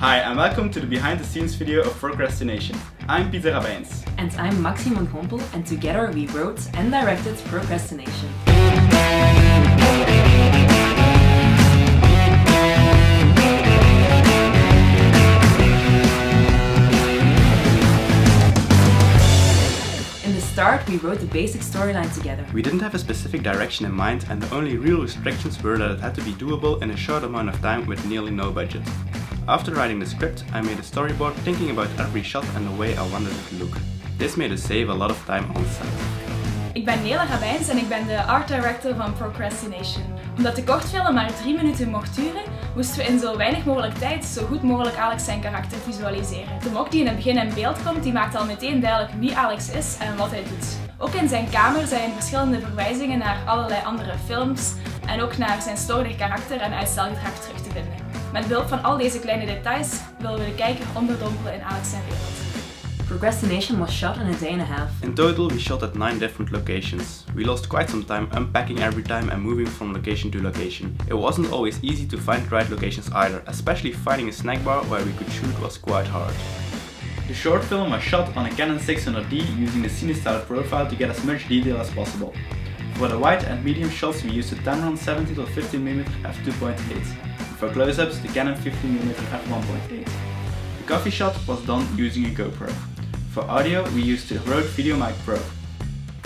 Hi and welcome to the behind the scenes video of Procrastination. I'm Pieter Rabijns. And I'm Maxime Vangompel, and together we wrote and directed Procrastination. At the start, we wrote the basic storyline together. We didn't have a specific direction in mind, and the only real restrictions were that it had to be doable in a short amount of time with nearly no budget. After writing the script, I made a storyboard thinking about every shot and the way I wanted it to look. This made us save a lot of time on set. Ik ben Nele Rabijns en ik ben de art director van Procrastination. Omdat de kortfilm maar 3 minuten mocht duren, moesten we in zo weinig mogelijk tijd zo goed mogelijk Alex zijn karakter visualiseren. De mok die in het begin in beeld komt, die maakt al meteen duidelijk wie Alex is en wat hij doet. Ook in zijn kamer zijn verschillende verwijzingen naar allerlei andere films en ook naar zijn storig karakter en uitstelgedrag terug te vinden. Met behulp van al deze kleine details willen we de kijker onderdompelen in Alex zijn wereld. Procrastination was shot in a day and a half. In total, we shot at 9 different locations. We lost quite some time unpacking every time and moving from location to location. It wasn't always easy to find the right locations either, especially finding a snack bar where we could shoot was quite hard. The short film was shot on a Canon 600D using the cine-style profile to get as much detail as possible. For the wide and medium shots, we used the Tamron 70-15mm f2.8. For close-ups, the Canon 15mm f1.8. The coffee shot was done using a GoPro. For audio, we used the Rode VideoMic Pro.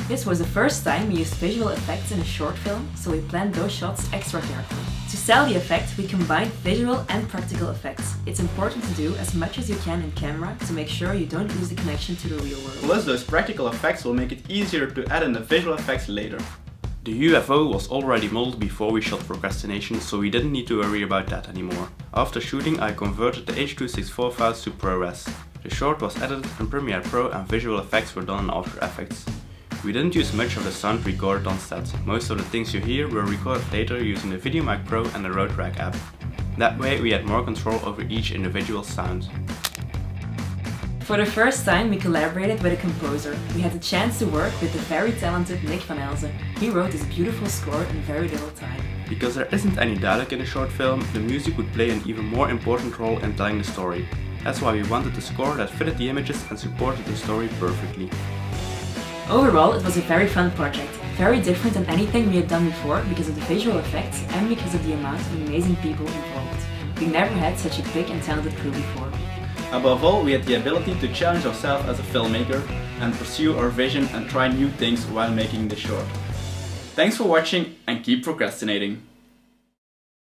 This was the first time we used visual effects in a short film, so we planned those shots extra carefully. To sell the effect, we combined visual and practical effects. It's important to do as much as you can in camera to make sure you don't lose the connection to the real world. Plus, those practical effects will make it easier to add in the visual effects later. The UFO was already modeled before we shot Procrastination, so we didn't need to worry about that anymore. After shooting, I converted the H.264 files to ProRes. The short was edited in Premiere Pro and visual effects were done in After Effects. We didn't use much of the sound recorded on set. Most of the things you hear were recorded later using the VideoMic Pro and the RodeRack app. That way we had more control over each individual sound. For the first time, we collaborated with a composer. We had the chance to work with the very talented Nick van Elsen. He wrote this beautiful score in very little time. Because there isn't any dialogue in the short film, the music would play an even more important role in telling the story. That's why we wanted a score that fitted the images and supported the story perfectly. Overall, it was a very fun project. Very different than anything we had done before because of the visual effects and because of the amount of amazing people involved. We never had such a big and talented crew before. Above all, we had the ability to challenge ourselves as a filmmaker and pursue our vision and try new things while making the short. Thanks for watching and keep procrastinating!